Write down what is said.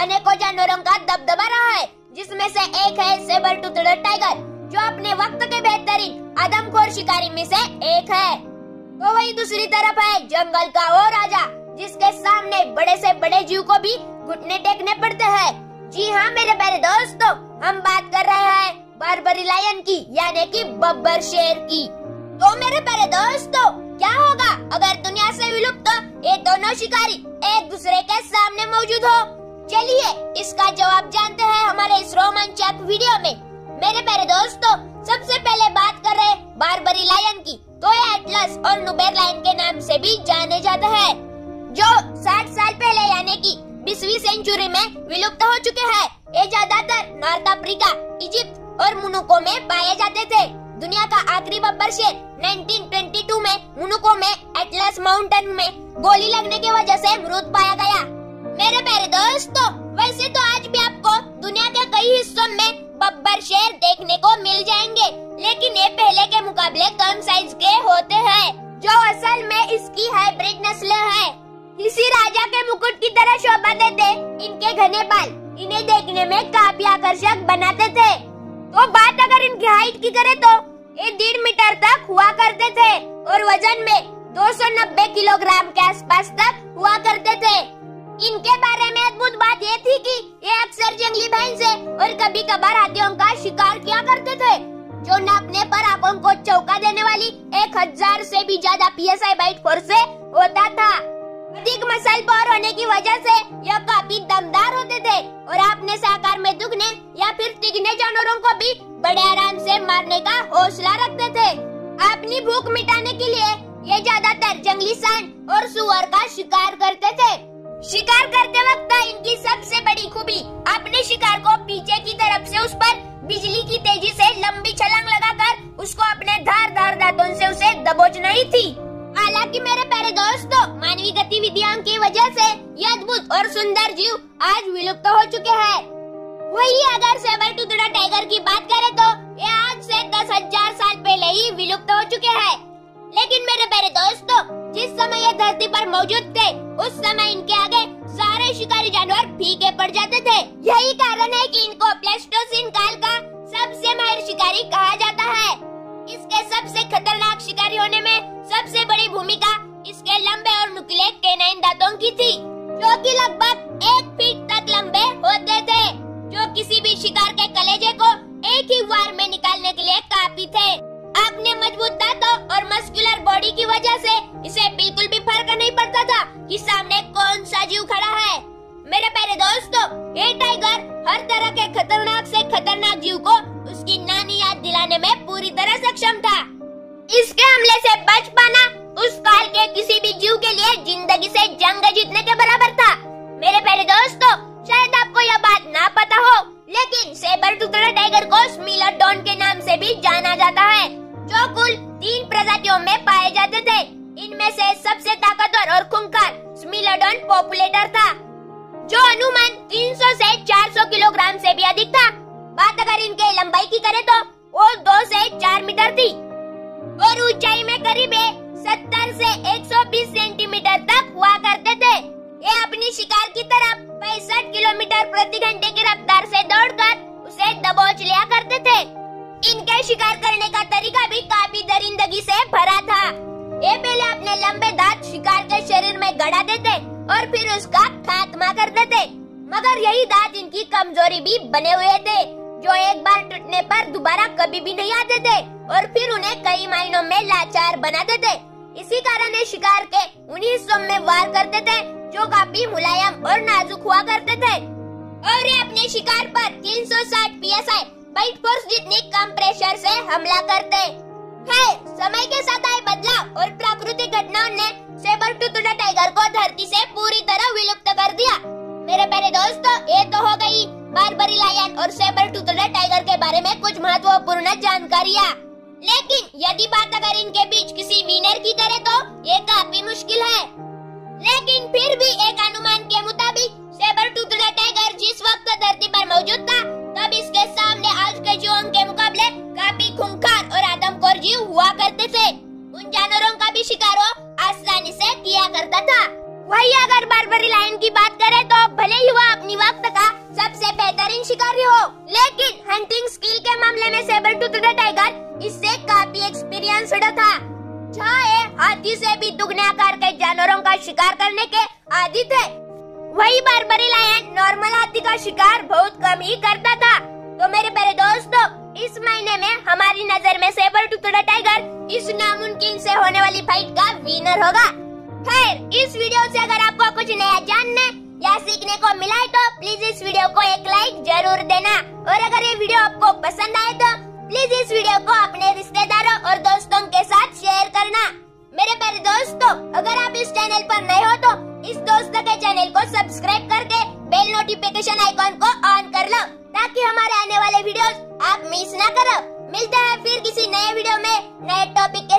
अनेकों जानवरों का दबदबा रहा है, जिसमें से एक है सेबरटूथ टाइगर, जो अपने वक्त के बेहतरीन आदमखोर शिकारी में से एक है। तो वही दूसरी तरफ है जंगल का वो राजा, जिसके सामने बड़े से बड़े जीव को भी घुटने टेकने पड़ते हैं। जी हाँ मेरे प्यारे दोस्तों, हम बात कर रहे हैं बार्बरी लायन की, यानी कि बब्बर शेर की। तो मेरे प्यारे दोस्तों, क्या होगा अगर दुनिया से विलुप्त ये दोनों शिकारी एक दूसरे के सामने मौजूद हो? चलिए इसका जवाब जानते हैं हमारे इस रोमांचक वीडियो में। मेरे प्यारे दोस्तों, सबसे पहले बात कर रहे बार्बरी लायन की, तो ये एटलस और नुबेर लायन के नाम से भी जाने जाता है, जो 60 साल पहले यानी कि 20वीं सेंचुरी में विलुप्त हो चुके हैं। ये ज्यादातर नॉर्थ अफ्रीका, इजिप्ट और मुनुको में पाए जाते थे। दुनिया का आखिरी बब्बर शेर 1922 में मुनुको में एटलस माउंटेन में गोली लगने की वजह से मृत पाया गया। मेरे प्यारे दोस्तों, वैसे तो आज भी आपको दुनिया के कई हिस्सों में बब्बर शेर देखने को मिल जाएंगे, लेकिन ये पहले के मुकाबले कम साइज के होते हैं, जो असल में इसकी हाइब्रिड नस्ल है। इसी राजा के मुकुट की तरह शोभा देते इनके घने बाल इन्हें देखने में काफी आकर्षक बनाते थे। तो बात अगर इनकी हाइट की करे तो ये 1.5 मीटर तक हुआ करते थे और वजन में 290 किलोग्राम के आसपास तक हुआ करते थे। इनके बारे में अद्भुत बात ये थी कि ये अक्सर जंगली भैंसे और कभी कभार हाथियों का शिकार किया करते थे, जो नापने पर आंखों को चौंका देने वाली 1000 से भी ज्यादा PSI बाइट फोर्स से होता था। अधिक मसल पावर होने की वजह से यह काफी दमदार होते थे और अपने साकार में दुगने या फिर तिगने जानवरों को भी बड़े आराम से मारने का हौसला रखते थे। अपनी भूख मिटाने के लिए ये ज्यादातर जंगली सांड और सुअर का शिकार करते थे। शिकार करते वक्त इनकी सबसे बड़ी खूबी अपने शिकार को पीछे की तरफ से उस पर बिजली की तेजी से लंबी छलांग लगाकर उसको अपने धारदार दांतों से उसे दबोचना ही थी। हालांकि मेरे प्यारे दोस्तों, मानवीय गतिविधियों की वजह से ये अद्भुत और सुंदर जीव आज विलुप्त हो चुके हैं। वही अगर सेबरटूथ टाइगर की बात करें तो ये आज से 10,000 साल पहले ही विलुप्त हो चुके हैं। लेकिन मेरे प्यारे दोस्तों, जिस समय ये धरती पर मौजूद थे, उस समय इनके आगे सारे शिकारी जानवर फीके पड़ जाते थे। यही कारण है कि इनको प्लेस्टोसीन काल का सबसे माहिर शिकारी कहा जाता है। इसके सबसे खतरनाक शिकारी होने में सबसे बड़ी भूमिका इसके लंबे और नुकीले केनाइन दांतों की थी, जो कि लगभग 1 फीट तक लंबे होते थे, जो किसी भी शिकार के कलेजे को एक ही वार में निकालने के लिए काफी थे। अपने मजबूत दांतों और मस्कुलर बॉडी की वजह से इसे बिल्कुल भी फर्क नहीं पड़ता था कि सामने कौन सा जीव खड़ा है। मेरे प्यारे दोस्तों, ये टाइगर हर तरह के खतरनाक से खतरनाक जीव को उसकी नानी याद दिलाने में पूरी तरह सक्षम था। इसके हमले से बच पाना उस काल के किसी भी जीव के लिए जिंदगी से जंग जीतने के बराबर था। मेरे प्यारे दोस्तों, शायद आपको यह बात ना पता हो, लेकिन सेबरटूथ टाइगर को स्मिलडॉन के नाम से भी जाना जाता है, जो कुल 3 प्रजातियों में पाए जाते थे। इनमें से सबसे ताकतवर और खूंखार स्मिलडॉन पॉपुलेटर था, जो अनुमान 300 से 400 किलोग्राम से भी अधिक था। बात अगर इनके लंबाई की करें तो वो 2 से 4 मीटर थी और ऊंचाई में करीब 70 से 120 सेंटीमीटर तक हुआ करते थे। ये अपनी शिकार की तरफ 65 किलोमीटर प्रति घंटे की रफ्तार से दौड़कर उसे दबोच लिया करते थे। इनके शिकार करने का तरीका भी काफी दरिंदगी से भरा था। ये पहले अपने लंबे दांत शिकार के शरीर में गड़ा देते और फिर उसका खात्मा कर देते, मगर यही दांत इनकी कमजोरी भी बने हुए थे, जो एक बार टूटने पर दोबारा कभी भी नहीं आते थे और फिर उन्हें कई महीनों में लाचार बना देते। इसी कारण ये शिकार के उन्हीं हिस्सों में वार करते थे जो काफी मुलायम और नाजुक हुआ करते थे, और ये अपने शिकार पर 360 PSI बाइट फोर्स जितनी कम प्रेशर से हमला करते हैं। समय के साथ आए बदलाव और प्राकृतिक घटनाओं ने सेबरटूथ टाइगर को धरती से पूरी तरह विलुप्त कर दिया। मेरे प्यारे दोस्तों, ये तो हो गई बार्बरी लायन और सेबरटूथ टाइगर के बारे में कुछ महत्वपूर्ण जानकारियाँ। लेकिन यदि बात अगर इनके बीच किसी विनर की करे तो ये काफी मुश्किल है। लेकिन फिर भी एक अनुमान के मुताबिक सेबरटूथ टाइगर जिस वक्त धरती पर मौजूद था, तब इसके सामने आज के जीवों के मुकाबले काफी खूंखार और आदमखोर जीव हुआ करते थे। उन जानवरों का भी शिकार आसानी से किया करता था। वही अगर बार्बरी लायन की बात करें तो भले ही वह अपनी वक्त सड़ा था। चाहे हाथी से भी दुगने आकार के जानवरों का शिकार करने के आदी थे। वही बार्बरी लायन नॉर्मल हाथी का शिकार बहुत कम ही करता था। तो मेरे प्यारे दोस्तों, इस महीने में हमारी नजर में सेबरटूथ टाइगर इस नामुमकिन से होने वाली फाइट का विनर होगा। खैर, इस वीडियो से अगर आपको कुछ नया जानने या सीखने को मिला है तो प्लीज इस वीडियो को एक लाइक जरूर देना, और अगर ये वीडियो आपको पसंद आए तो प्लीज इस वीडियो को अपने रिश्तेदारों और दोस्तों के साथ शेयर करना। मेरे प्यारे दोस्तों, अगर आप इस चैनल पर नए हो तो इस दोस्त के चैनल को सब्सक्राइब करके बेल नोटिफिकेशन आइकॉन को ऑन कर लो, ताकि हमारे आने वाले वीडियोस आप मिस ना करो। मिलते हैं फिर किसी नए वीडियो में नए टॉपिक।